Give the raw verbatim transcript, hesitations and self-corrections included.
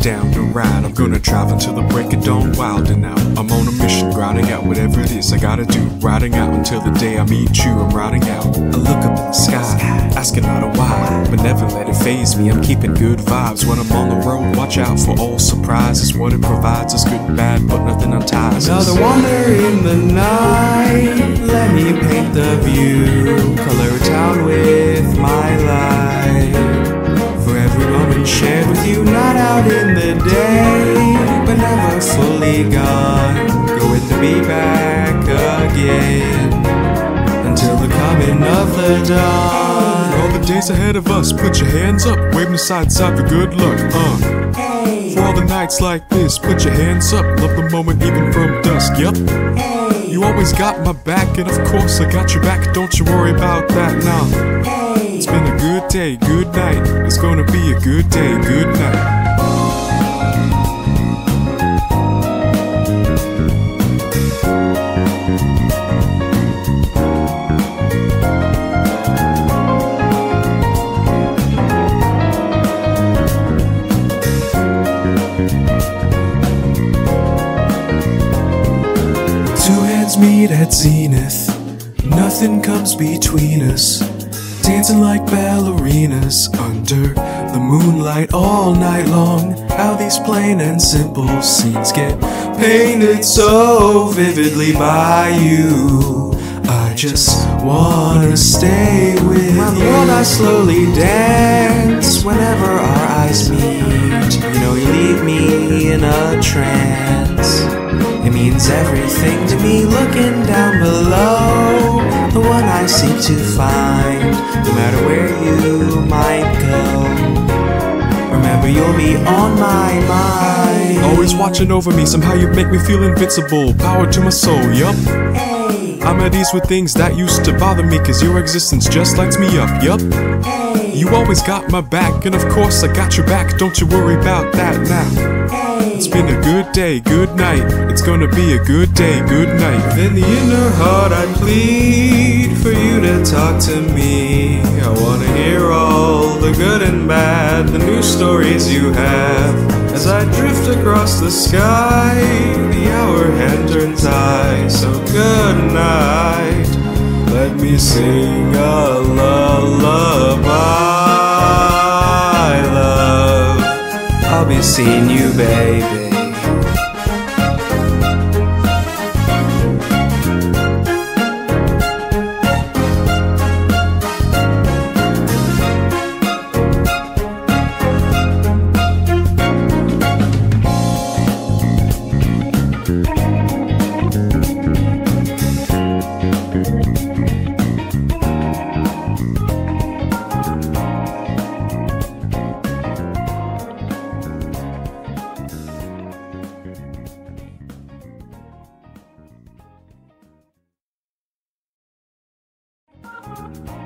Down the ride, I'm gonna drive until the break of dawn, wildin' out. I'm on a mission, grinding out whatever it is I gotta do. Riding out until the day I meet you, I'm riding out. I look up at the sky, asking out a why, but never let it phase me, I'm keeping good vibes. When I'm on the road, watch out for all surprises. What it provides is good, bad, but nothing unties us. Another wonder in the night, let me paint the view, color a town with my life. For every moment shared with you, not out in the day, but never fully gone, going to be back again, until the coming of the dawn. All the days ahead of us, put your hands up, waving aside, side for good luck, uh hey. For all the nights like this, put your hands up, love the moment even from dusk, yup, hey. You always got my back, and of course I got your back, don't you worry about that now, hey. It's been a good day, good night, it's gonna be a good day, good night. Meet at zenith, nothing comes between us, dancing like ballerinas under the moonlight all night long. How these plain and simple scenes get painted so vividly by you, I just wanna stay with you. When I slowly dance, whenever our eyes meet, you know you leave me in a trance. It means everything to me, looking down below, the one I seek to find, no matter where you might go. Remember, you'll be on my mind. Always watching over me, somehow you make me feel invincible, power to my soul, yup. Hey. I'm at ease with things that used to bother me, cause your existence just lights me up, yup. Hey. You always got my back, and of course I got your back, don't you worry about that now. Hey. It's been a good day, good night, it's gonna be a good day, good night. In the inner heart I plead for you to talk to me. I wanna hear all the good and bad, the new stories you have. As I drift across the sky, the hour hand turns high. So good night, let me sing a lullaby, love. I'll be seeing you, baby. Bye.